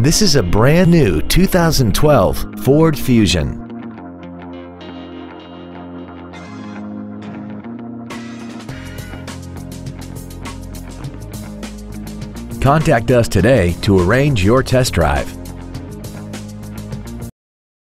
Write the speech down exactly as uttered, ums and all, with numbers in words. This is a brand new two thousand twelve Ford Fusion. Contact us today to arrange your test drive.